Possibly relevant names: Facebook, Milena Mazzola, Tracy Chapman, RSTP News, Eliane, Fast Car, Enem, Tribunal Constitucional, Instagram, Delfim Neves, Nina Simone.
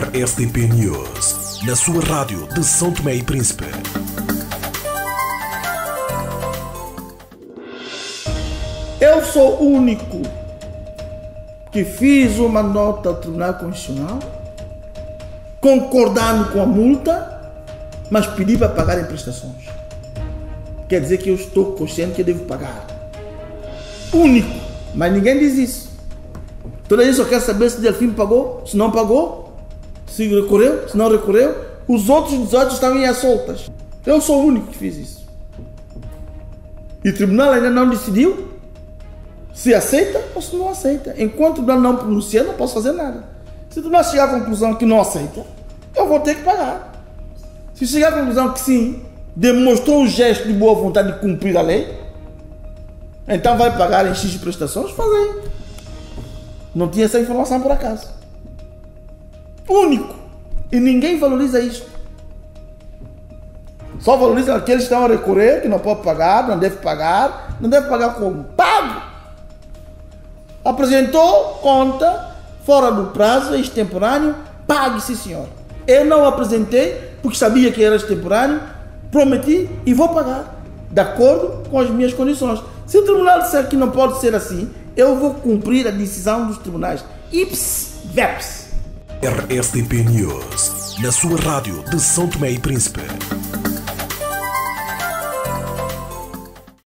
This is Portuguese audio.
RSTP News, na sua rádio de São Tomé e Príncipe. Eu sou o único que fiz uma nota ao Tribunal Constitucional, concordando com a multa, mas pedi para pagar em prestações. Quer dizer que eu estou consciente que eu devo pagar. Único, mas ninguém diz isso. Toda gente só quer saber se Delfim pagou, se não pagou, se recorreu, se não recorreu. Os outros 18 estavam às soltas. Eu sou o único que fiz isso. E o tribunal ainda não decidiu se aceita ou se não aceita. Enquanto o tribunal não pronunciar, não posso fazer nada. Se o tribunal chegar à conclusão que não aceita, eu vou ter que pagar. Se chegar à conclusão que sim, demonstrou um gesto de boa vontade de cumprir a lei, então vai pagar em X de prestações, faz aí. Não tinha essa informação por acaso. Único. E ninguém valoriza isto. Só valoriza aqueles que estão a recorrer, que não pode pagar, não deve pagar. Não deve pagar como? Pago! Apresentou conta fora do prazo, extemporâneo, pague, sim senhor. Eu não apresentei porque sabia que era extemporâneo, prometi e vou pagar, de acordo com as minhas condições. Se o tribunal disser que não pode ser assim, eu vou cumprir a decisão dos tribunais. Ips, veps. RSTP News, na sua rádio de São Tomé e Príncipe.